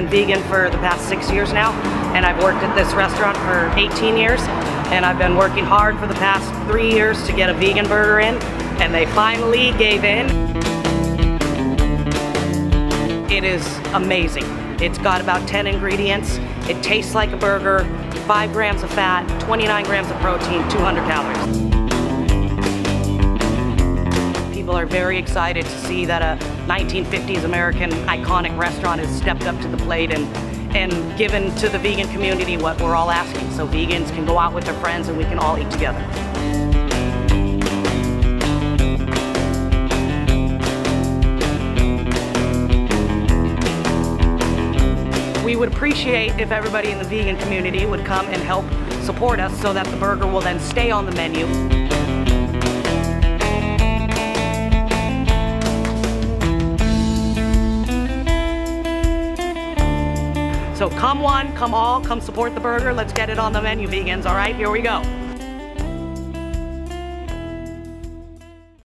been vegan for the past 6 years now, and I've worked at this restaurant for 18 years, and I've been working hard for the past 3 years to get a vegan burger in, and they finally gave in. It is amazing. It's got about 10 ingredients. It tastes like a burger, 5 grams of fat, 29 grams of protein, 200 calories. People are very excited to see that a 1950s American iconic restaurant has stepped up to the plate and given to the vegan community what we're all asking, so vegans can go out with their friends and we can all eat together. We would appreciate if everybody in the vegan community would come and help support us so that the burger will then stay on the menu. So come one, come all, come support the burger. Let's get it on the menu, vegans, all right? Here we go.